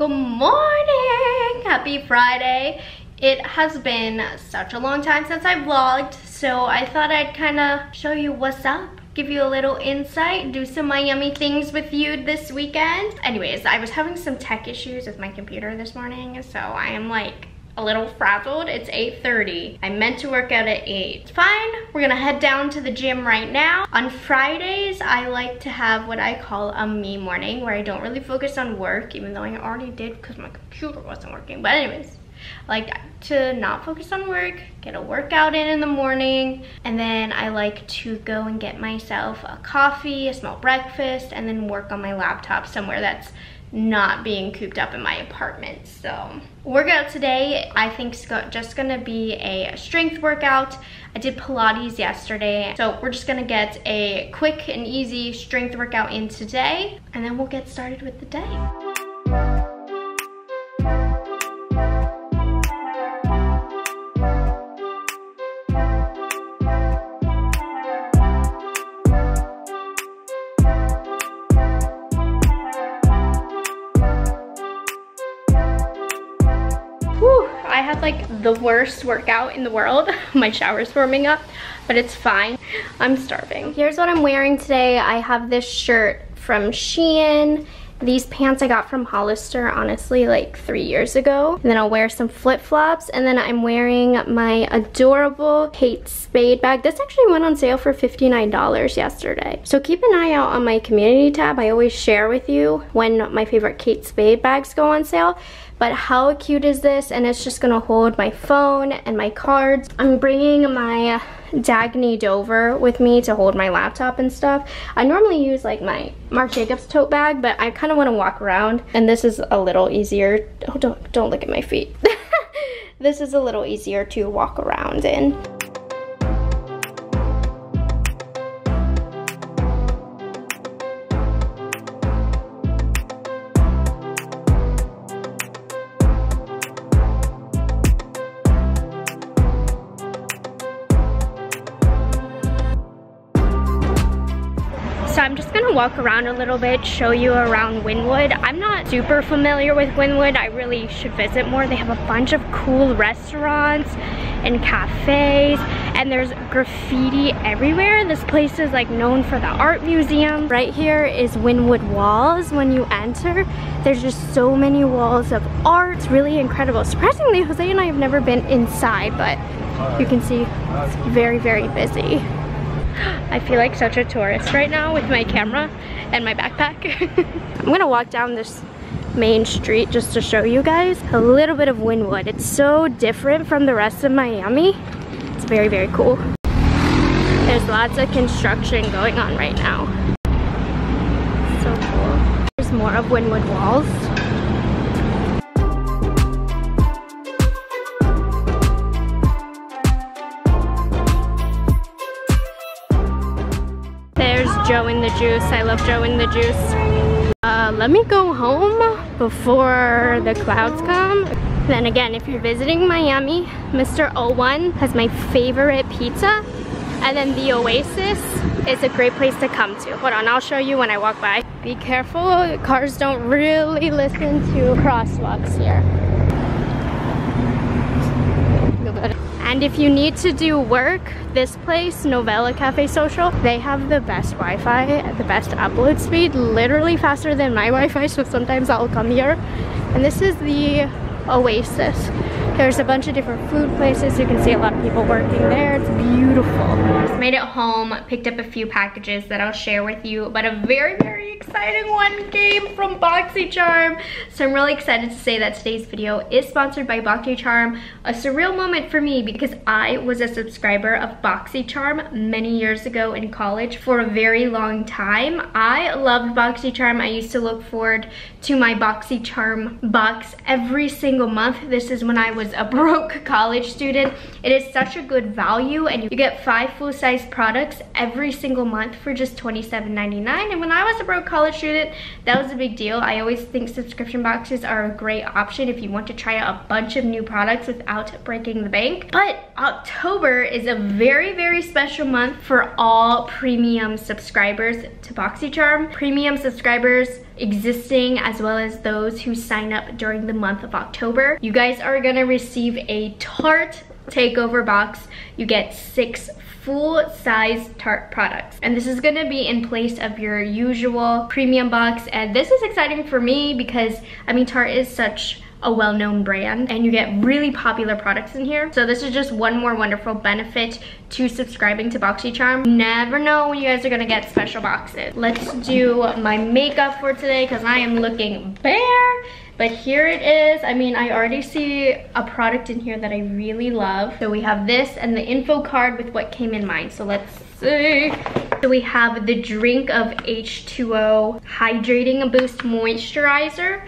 Good morning! Happy Friday! It has been such a long time since I vlogged, so I thought I'd kind of show you what's up, give you a little insight, do some yummy things with you this weekend. Anyways, I was having some tech issues with my computer this morning, so I am like a little frazzled. It's 8:30. I meant to work out at 8. It's fine. We're gonna head down to the gym right now. On Fridays, I like to have what I call a me morning, where I don't really focus on work, even though I already did because my computer wasn't working. But anyways, I like to not focus on work, get a workout in the morning, and then I like to go and get myself a coffee, a small breakfast, and then work on my laptop somewhere that's not being cooped up in my apartment. So workout today, I think it's just gonna be a strength workout. I did Pilates yesterday, so we're just gonna get a quick and easy strength workout in today, and then we'll get started with the day. I had like the worst workout in the world. My shower's warming up, but it's fine. I'm starving. Here's what I'm wearing today. I have this shirt from Shein. These pants I got from Hollister, honestly, like 3 years ago. And then I'll wear some flip-flops. And then I'm wearing my adorable Kate Spade bag. This actually went on sale for $59 yesterday. So keep an eye out on my community tab. I always share with you when my favorite Kate Spade bags go on sale. But how cute is this? And it's just gonna hold my phone and my cards. I'm bringing my Dagny Dover with me to hold my laptop and stuff. I normally use like my Marc Jacobs tote bag, but I kind of want to walk around, and this is a little easier. Oh, don't look at my feet. This is a little easier to walk around in. So I'm just gonna walk around a little bit, show you around Wynwood. I'm not super familiar with Wynwood. I really should visit more. They have a bunch of cool restaurants and cafes, and there's graffiti everywhere. This place is like known for the art museum. Right here is Wynwood Walls. When you enter, there's just so many walls of art. It's really incredible. Surprisingly, Jose and I have never been inside, but you can see it's very, very busy. I feel like such a tourist right now with my camera and my backpack. I'm gonna walk down this main street just to show you guys a little bit of Wynwood. It's so different from the rest of Miami. It's very, very cool. There's lots of construction going on right now. So cool. There's more of Wynwood Walls. Joe and the Juice. I love Joe and the Juice. Let me go home before the clouds come. Then again, if you're visiting Miami, Mr. O1 has my favorite pizza. And then the Oasis is a great place to come to. Hold on, I'll show you when I walk by. Be careful, cars don't really listen to crosswalks here. And if you need to do work, this place, Novella Cafe Social, they have the best Wi-Fi at the best upload speed, literally faster than my Wi-Fi, so sometimes I'll come here. And this is the Oasis. There's a bunch of different food places. You can see a lot of people working there. It's beautiful. Just made it home, picked up a few packages that I'll share with you, but a very, very exciting one came from BoxyCharm. So I'm really excited to say that today's video is sponsored by BoxyCharm. A surreal moment for me because I was a subscriber of BoxyCharm many years ago in college for a very long time. I loved BoxyCharm. I used to look forward to my BoxyCharm box every single month. This is when I was a broke college student. It is such a good value, and you get 5 full-size products every single month for just $27.99. And when I was a broke college student, that was a big deal. I always think subscription boxes are a great option if you want to try out a bunch of new products without breaking the bank. But October is a very, very special month for all premium subscribers to BoxyCharm. Premium subscribers, existing as well as those who sign up during the month of October. You guys are gonna receive a Tarte takeover box. You get 6 full-size Tarte products, and this is gonna be in place of your usual premium box. And this is exciting for me because I mean Tarte is such a well-known brand and you get really popular products in here. So this is just one more wonderful benefit to subscribing to BoxyCharm. You never know when you guys are gonna get special boxes. Let's do my makeup for today because I am looking bare. But here it is. I mean, I already see a product in here that I really love. So we have this and the info card with what came in mind. So let's see. So we have the Drink of H2O Hydrating Boost Moisturizer.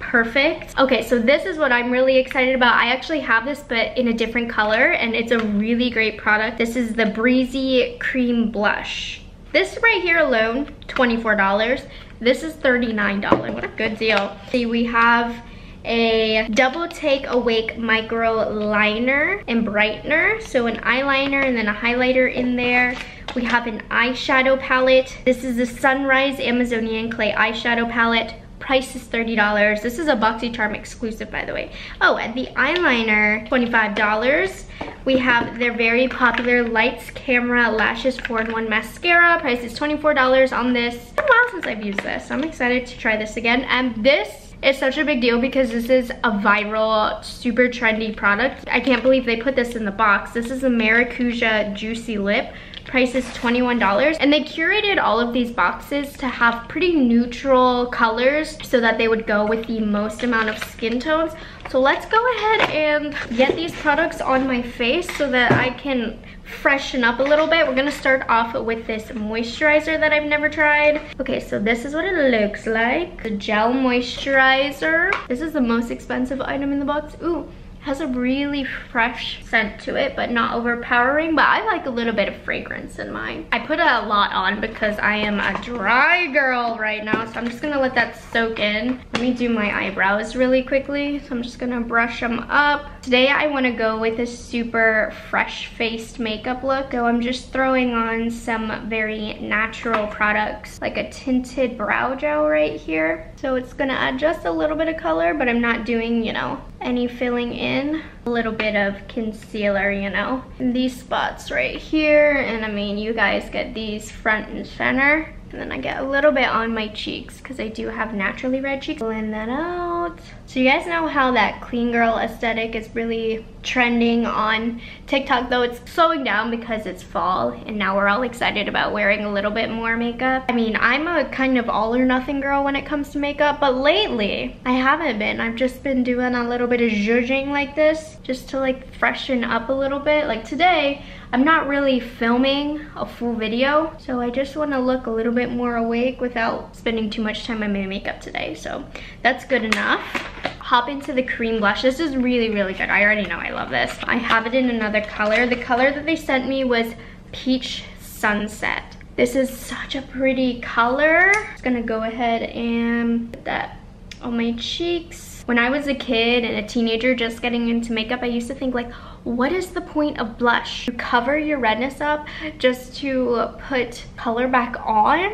Perfect. Okay, so this is what I'm really excited about. I actually have this, but in a different color, and it's a really great product. This is the Breezy Cream Blush. This right here alone, $24. This is $39. What a good deal. See, we have a Double Take Awake Micro Liner and Brightener. So an eyeliner and then a highlighter in there. We have an eyeshadow palette. This is the Sunrise Amazonian Clay Eyeshadow Palette. Price is $30. This is a BoxyCharm exclusive, by the way. Oh, and the eyeliner, $25. We have their very popular Lights Camera Lashes 4-in-1 Mascara. Price is $24 on this. It's been a while since I've used this. I'm excited to try this again. And this is such a big deal because this is a viral, super trendy product. I can't believe they put this in the box. This is the Maracuja Juicy Lip. Price is $21, and they curated all of these boxes to have pretty neutral colors so that they would go with the most amount of skin tones. So let's go ahead and get these products on my face so that I can freshen up a little bit. We're gonna start off with this moisturizer that I've never tried. Okay, so this is what it looks like. The gel moisturizer. This is the most expensive item in the box. Ooh. Has a really fresh scent to it, but not overpowering, but I like a little bit of fragrance in mine. I put a lot on because I am a dry girl right now, so I'm just gonna let that soak in. Let me do my eyebrows really quickly, so I'm just gonna brush them up. Today I wanna go with a super fresh-faced makeup look, so I'm just throwing on some very natural products, like a tinted brow gel right here. So it's gonna add just a little bit of color, but I'm not doing, you know, any filling in. A little bit of concealer, you know, in these spots right here. And I mean, you guys get these front and center. And then I get a little bit on my cheeks because I do have naturally red cheeks. Blend that out. So you guys know how that clean girl aesthetic is really trending on TikTok, though it's slowing down because it's fall and now we're all excited about wearing a little bit more makeup. I mean, I'm a kind of all or nothing girl when it comes to makeup, but lately I haven't been. I've just been doing a little bit of zhuzhing like this just to like freshen up a little bit. Like today, I'm not really filming a full video, so I just want to look a little bit more awake without spending too much time on my makeup today, so that's good enough. Hop into the cream blush. This is really, really good. I already know I love this. I have it in another color. The color that they sent me was Peach Sunset. This is such a pretty color. I'm just gonna go ahead and put that on my cheeks. When I was a kid and a teenager just getting into makeup, I used to think like, what is the point of blush? You cover your redness up just to put color back on?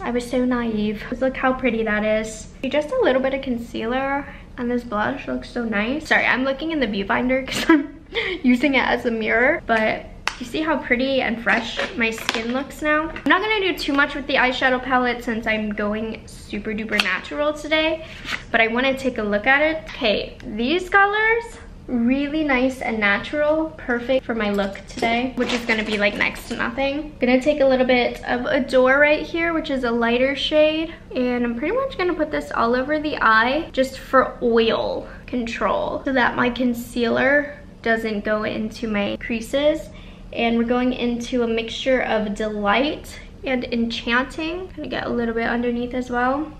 I was so naive. Just look how pretty that is. Just a little bit of concealer. And this blush looks so nice. Sorry, I'm looking in the viewfinder because I'm using it as a mirror. But you see how pretty and fresh my skin looks now? I'm not going to do too much with the eyeshadow palette since I'm going super duper natural today. But I want to take a look at it. Okay, these colors, really nice and natural. Perfect for my look today, which is going to be like next to nothing. I'm going to take a little bit of Adore right here, which is a lighter shade. And I'm pretty much going to put this all over the eye just for oil control so that my concealer doesn't go into my creases. And we're going into a mixture of Delight and Enchanting. I'm going to get a little bit underneath as well.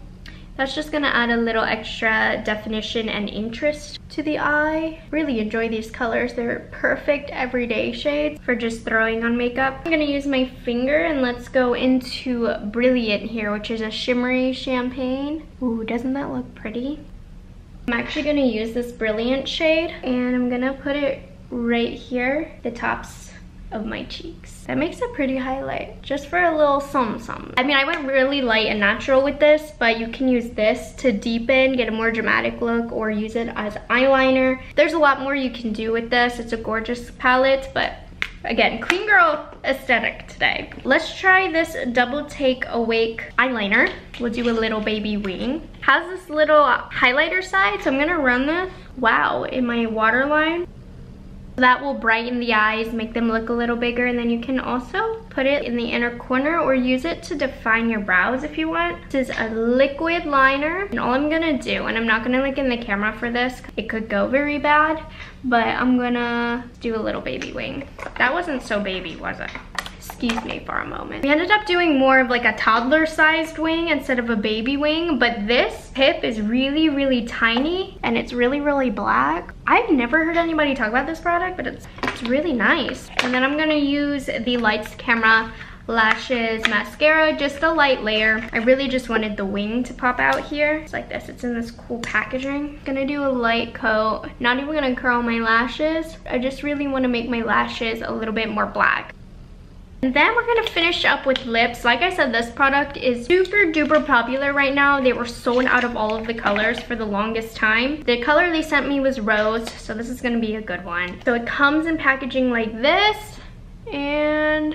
That's just gonna add a little extra definition and interest to the eye. Really enjoy these colors. They're perfect everyday shades for just throwing on makeup. I'm gonna use my finger and let's go into Brilliant here, which is a shimmery champagne. Ooh, doesn't that look pretty? I'm actually gonna use this Brilliant shade and I'm gonna put it right here, the tops of my cheeks. That makes a pretty highlight, just for a little something. I mean, I went really light and natural with this, but you can use this to deepen, get a more dramatic look, or use it as eyeliner. There's a lot more you can do with this. It's a gorgeous palette, but again, clean girl aesthetic today. Let's try this Double Take Awake eyeliner. We'll do a little baby wing. Has this little highlighter side, so I'm gonna run this, wow, in my waterline. That will brighten the eyes, make them look a little bigger, and then you can also put it in the inner corner or use it to define your brows if you want. This is a liquid liner, and all I'm gonna do, and I'm not gonna look in the camera for this, it could go very bad, but I'm gonna do a little baby wing. That wasn't so baby, was it? Excuse me for a moment. We ended up doing more of like a toddler-sized wing instead of a baby wing, but this tip is really, really tiny, and it's really, really black. I've never heard anybody talk about this product, but it's really nice. And then I'm gonna use the Lights Camera Lashes mascara, just a light layer. I really just wanted the wing to pop out here. It's like this, it's in this cool packaging. Gonna do a light coat, not even gonna curl my lashes. I just really wanna make my lashes a little bit more black. And then we're gonna finish up with lips. Like I said, this product is super duper popular right now. They were sold out of all of the colors for the longest time. The color they sent me was rose, so this is gonna be a good one. So it comes in packaging like this, and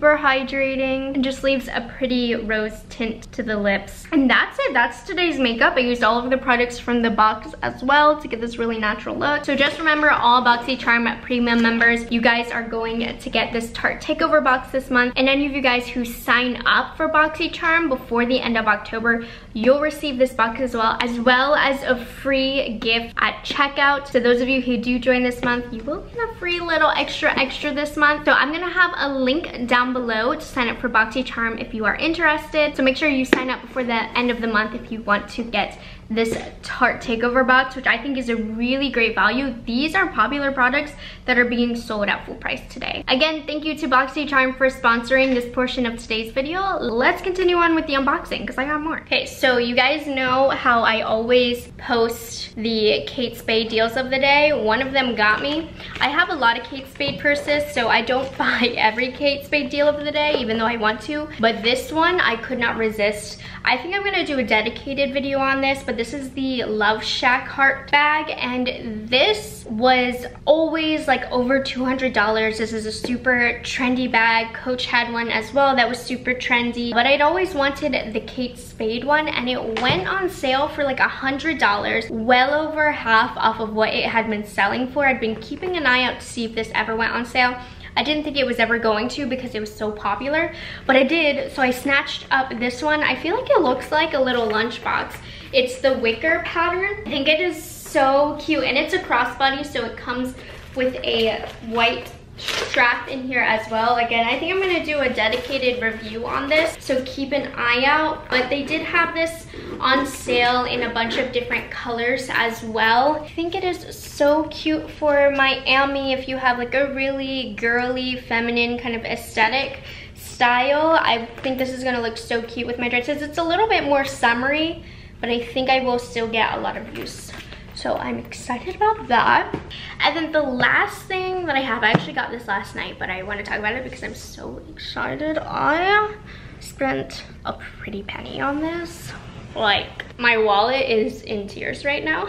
for hydrating, and just leaves a pretty rose tint to the lips. And that's it, that's today's makeup. I used all of the products from the box as well to get this really natural look. So just remember, all BoxyCharm premium members, you guys are going to get this Tarte Takeover box this month. And any of you guys who sign up for BoxyCharm before the end of October, you'll receive this box as well as a free gift at checkout. So those of you who do join this month, you will get a free little extra this month. So I'm gonna have a link down below to sign up for BoxyCharm if you are interested. So make sure you sign up before the end of the month if you want to get this Tarte Takeover box, which I think is a really great value. These are popular products that are being sold at full price today. Again, thank you to BoxyCharm for sponsoring this portion of today's video. Let's continue on with the unboxing because I got more. Okay, so you guys know how I always post the Kate Spade deals of the day. One of them got me. I have a lot of Kate Spade purses, so I don't buy every Kate Spade deal of the day, even though I want to, but this one I could not resist. I think I'm gonna do a dedicated video on this, but this is the Love Shack Heart bag, and this was always like over $200. This is a super trendy bag. Coach had one as well that was super trendy, but I'd always wanted the Kate Spade one, and it went on sale for like $100, well over half off of what it had been selling for. I'd been keeping an eye out to see if this ever went on sale. I didn't think it was ever going to because it was so popular, but I did, so I snatched up this one. I feel like it looks like a little lunchbox. It's the wicker pattern. I think it is so cute, and it's a crossbody, so it comes with a white strap in here as well. Again, I think I'm gonna do a dedicated review on this, so keep an eye out. But they did have this on sale in a bunch of different colors as well. I think it is so cute for Miami if you have like a really girly, feminine kind of aesthetic style. I think this is gonna look so cute with my dresses. It's a little bit more summery, but I think I will still get a lot of use. So I'm excited about that. And then the last thing that I have, I actually got this last night, but I want to talk about it because I'm so excited. I spent a pretty penny on this. Like, my wallet is in tears right now.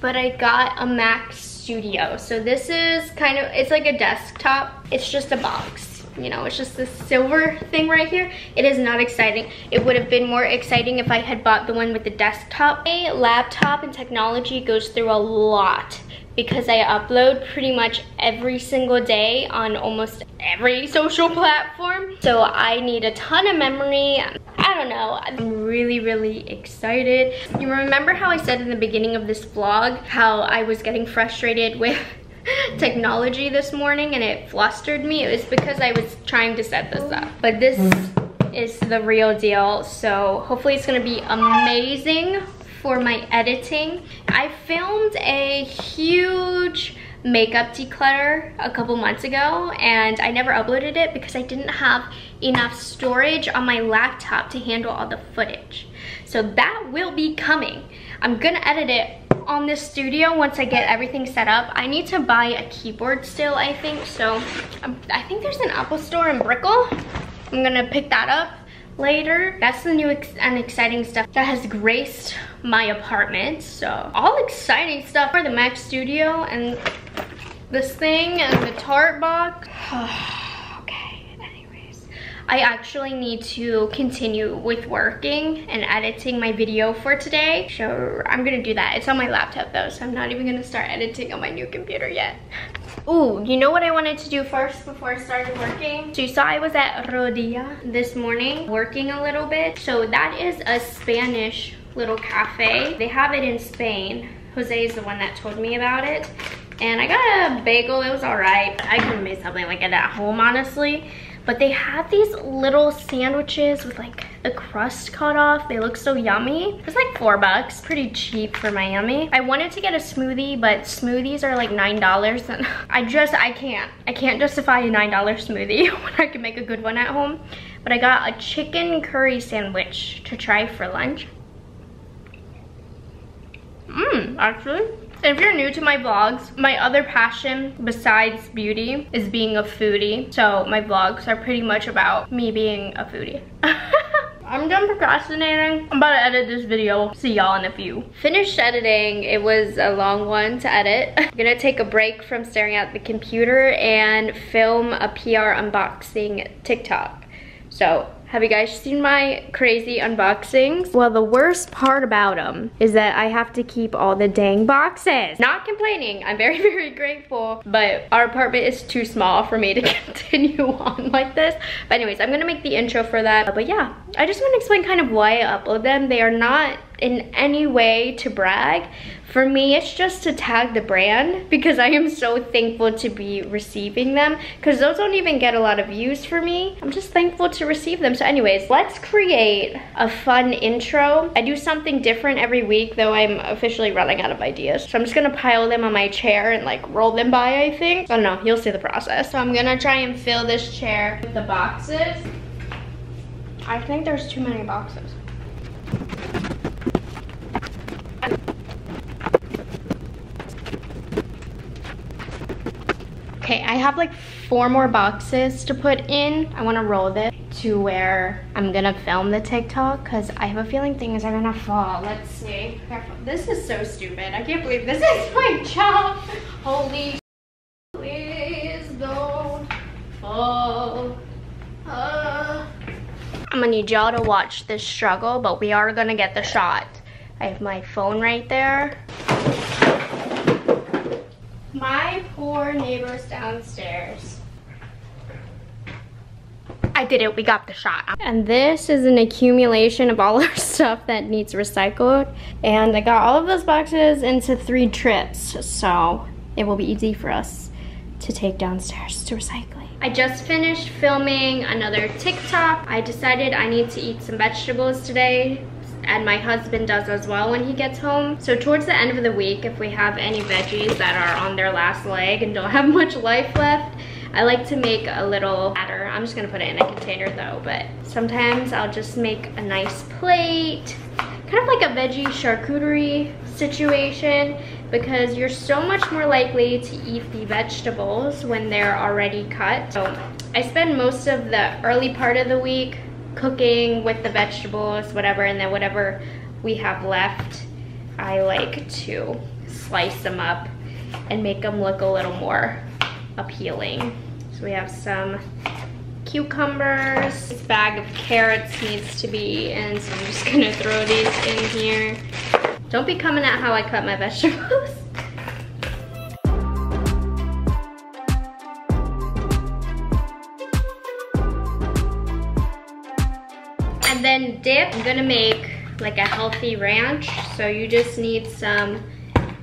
But I got a Mac Studio. So this is kind of, it's like a desktop. It's just a box. You know, it's just this silver thing right here. It is not exciting. It would have been more exciting if I had bought the one with the desktop. A laptop and technology goes through a lot because I upload pretty much every single day on almost every social platform. So I need a ton of memory. I don't know, I'm really, really excited. You remember how I said in the beginning of this vlog how I was getting frustrated with technology this morning and it flustered me? It was because I was trying to set this up, but this is the real deal, so hopefully it's gonna be amazing for my editing. I filmed a huge makeup declutter a couple months ago and I never uploaded it because I didn't have enough storage on my laptop to handle all the footage, so that will be coming. I'm gonna edit it on this studio once I get everything set up. I need to buy a keyboard still, I think. So I think there's an Apple store in Brickell. I'm gonna pick that up later. That's the new and exciting stuff that has graced my apartment. So all exciting stuff for the Mac Studio and this thing and the Tarte box. I actually need to continue with working and editing my video for today. So I'm gonna do that. It's on my laptop though, so I'm not even gonna start editing on my new computer yet. Ooh, you know what I wanted to do first before I started working? So you saw I was at Rodilla this morning, working a little bit. So that is a Spanish little cafe. They have it in Spain. Jose is the one that told me about it. And I got a bagel, it was all right. I could have made something like it at home, honestly. But they have these little sandwiches with like the crust cut off. They look so yummy. It was like $4, pretty cheap for Miami. I wanted to get a smoothie, but smoothies are like $9 and I can't justify a $9 smoothie when I can make a good one at home. But I got a chicken curry sandwich to try for lunch. Actually. And if you're new to my vlogs, my other passion besides beauty is being a foodie. So my vlogs are pretty much about me being a foodie. I'm done procrastinating. I'm about to edit this video. See y'all in a few. Finished editing. It was a long one to edit. I'm gonna take a break from staring at the computer and film a PR unboxing TikTok. So have you guys seen my crazy unboxings? Well, the worst part about them is that I have to keep all the dang boxes. Not complaining, I'm very, very grateful, but our apartment is too small for me to continue on like this. But anyways, I'm gonna make the intro for that. But yeah, I just wanna explain kind of why I upload them. They are not in any way to brag. For me, it's just to tag the brand because I am so thankful to be receiving them because those don't even get a lot of views for me. I'm just thankful to receive them. So anyways, let's create a fun intro. I do something different every week, though I'm officially running out of ideas. So I'm just gonna pile them on my chair and like roll them by, I think. I don't know, you'll see the process. So I'm gonna try and fill this chair with the boxes. I think there's too many boxes. Okay, I have like 4 more boxes to put in. I wanna roll this to where I'm gonna film the TikTok because I have a feeling things are gonna fall. Let's see. Careful. This is so stupid. I can't believe this is my job. Holy sh**. Please don't fall. I'm gonna need y'all to watch this struggle, but we are gonna get the shot. I have my phone right there. My poor neighbors downstairs. I did it, we got the shot. And this is an accumulation of all our stuff that needs recycled. And I got all of those boxes into 3 trips, so it will be easy for us to take downstairs to recycling. I just finished filming another TikTok. I decided I need to eat some vegetables today. And my husband does as well when he gets home. So towards the end of the week, if we have any veggies that are on their last leg and don't have much life left, I like to make a little batter. I'm just gonna put it in a container though, but sometimes I'll just make a nice plate, kind of like a veggie charcuterie situation, because you're so much more likely to eat the vegetables when they're already cut. So I spend most of the early part of the week cooking with the vegetables, whatever, and then whatever we have left, I like to slice them up and make them look a little more appealing. So we have some cucumbers. This bag of carrots needs to be in, so I'm just gonna throw these in here. Don't be coming at how I cut my vegetables. And then dip, I'm gonna make like a healthy ranch. So you just need some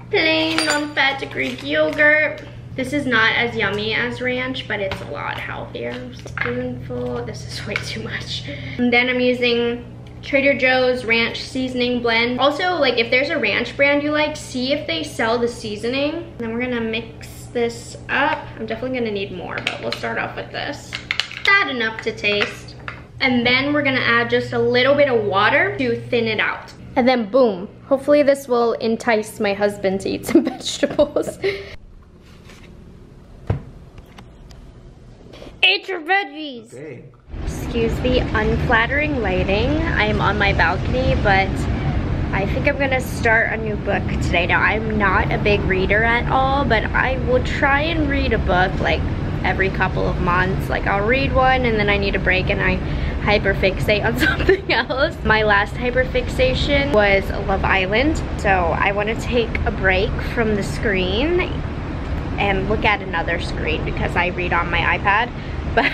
plain non-fat Greek yogurt. This is not as yummy as ranch, but it's a lot healthier. Spoonful, this is way too much. And then I'm using Trader Joe's ranch seasoning blend. Also, like if there's a ranch brand you like, see if they sell the seasoning. And then we're gonna mix this up. I'm definitely gonna need more, but we'll start off with this. Add enough to taste. And then we're gonna add just a little bit of water to thin it out. and then boom. Hopefully this will entice my husband to eat some vegetables. Eat your veggies! Okay. Excuse the unflattering lighting. I am on my balcony, but I think I'm gonna start a new book today. Now, I'm not a big reader at all, but I will try and read a book like every couple of months. Like, I'll read one and then I need a break and I hyperfixate on something else. My last hyperfixation was Love Island. So I want to take a break from the screen and look at another screen because I read on my iPad. But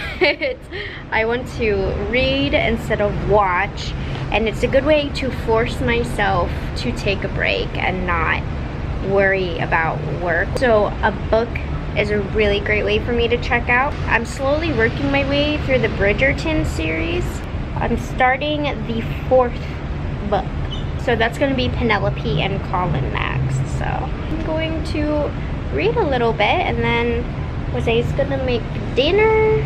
I want to read instead of watch, and it's a good way to force myself to take a break and not worry about work. So a book is a really great way for me to check out. I'm slowly working my way through the Bridgerton series. I'm starting the 4th book. So that's gonna be Penelope and Colin next. So I'm going to read a little bit and then Jose's gonna make dinner.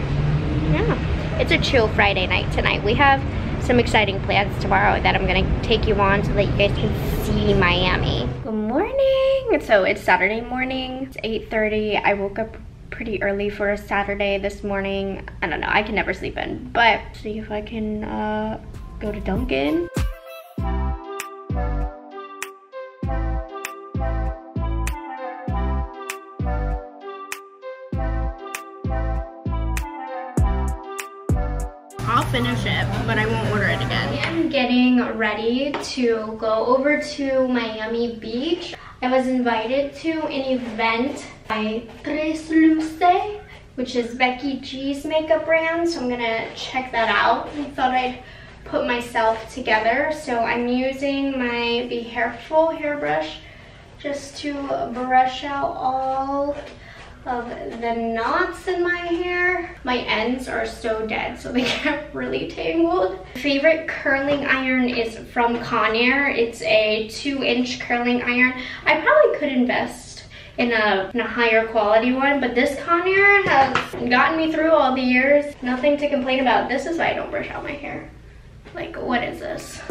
Yeah, it's a chill Friday night tonight. We have some exciting plans tomorrow that I'm gonna take you on so that you guys can see Miami. Good morning. So it's Saturday morning, it's 8:30. I woke up pretty early for a Saturday this morning. I don't know, I can never sleep in, but see if I can go to Dunkin'. Finish it, but I won't order it again. I'm getting ready to go over to Miami Beach. I was invited to an event by TresLuce, which is Becky G's makeup brand, so I'm gonna check that out. I thought I'd put myself together, so I'm using my Be Hairful hairbrush just to brush out all of the knots in my hair. My ends are so dead, so they get really tangled. Favorite curling iron is from Conair. It's a 2-inch curling iron. I probably could invest in a higher quality one, but this Conair has gotten me through all the years. Nothing to complain about. This is why I don't brush out my hair. Like, what is this?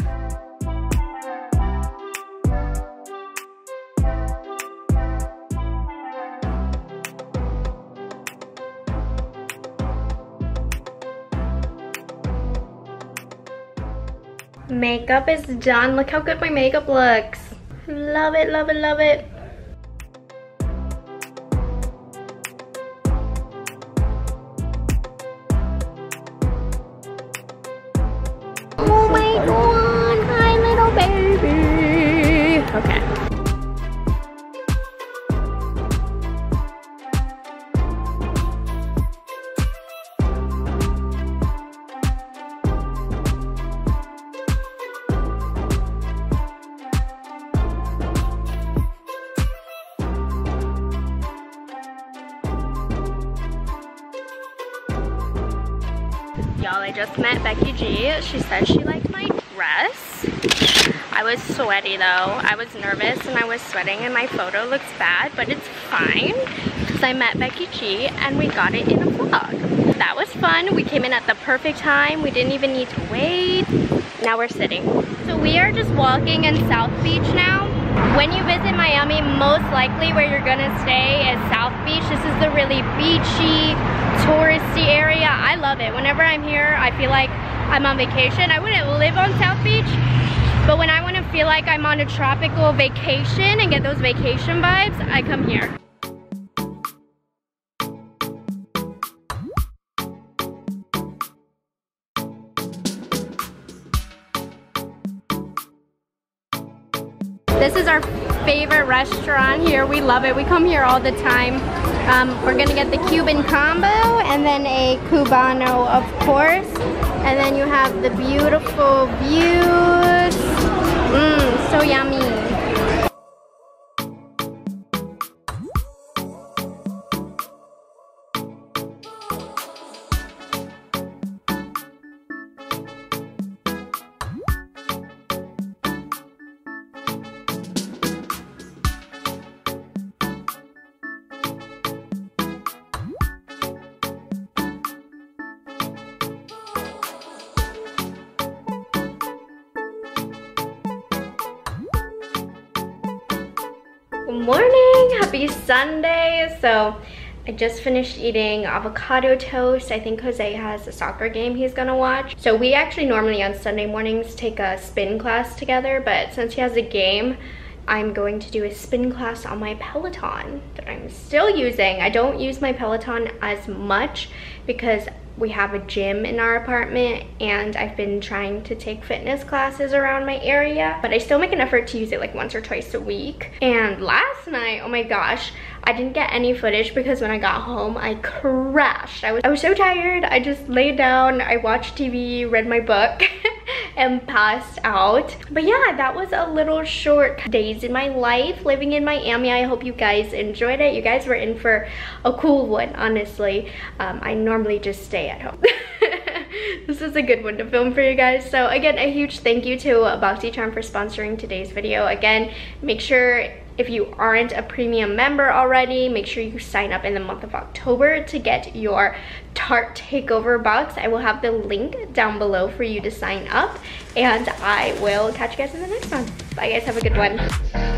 Makeup is done. Look how good my makeup looks. Love it, love it, love it. Oh my god, hi little baby. Okay. Y'all, I just met Becky G. She said she liked my dress. I was sweaty though. I was nervous and I was sweating and my photo looks bad, but it's fine because I met Becky G and we got it in a vlog. That was fun. We came in at the perfect time. We didn't even need to wait. Now we're sitting. So we are just walking in South Beach now. When you visit Miami, most likely where you're gonna stay is South Beach. This is the really beachy, touristy area. I love it. Whenever I'm here, I feel like I'm on vacation. I wouldn't live on South Beach, but when I want to feel like I'm on a tropical vacation and get those vacation vibes, I come here. This is our favorite restaurant here. We love it. We come here all the time. We're gonna get the Cuban combo and then a Cubano, of course. And then you have the beautiful views. Mmm, so yummy. morning, happy Sunday. So I just finished eating avocado toast. I think Jose has a soccer game he's gonna watch. So we actually normally on Sunday mornings take a spin class together, but since he has a game, I'm going to do a spin class on my Peloton that I'm still using. I don't use my Peloton as much because we have a gym in our apartment and I've been trying to take fitness classes around my area, but I still make an effort to use it like once or twice a week. And last night, oh my gosh, I didn't get any footage because when I got home, I crashed. I was so tired. I just laid down, I watched TV, read my book, and passed out. But yeah, that was a little short days in my life living in Miami. I hope you guys enjoyed it. You guys were in for a cool one, honestly. I normally just stay at home. This is a good one to film for you guys. So again, a huge thank you to BoxyCharm for sponsoring today's video. Again, make sure if you aren't a premium member already, make sure you sign up in the month of October to get your Tarte Takeover box. I will have the link down below for you to sign up, and I will catch you guys in the next one. Bye guys, have a good one.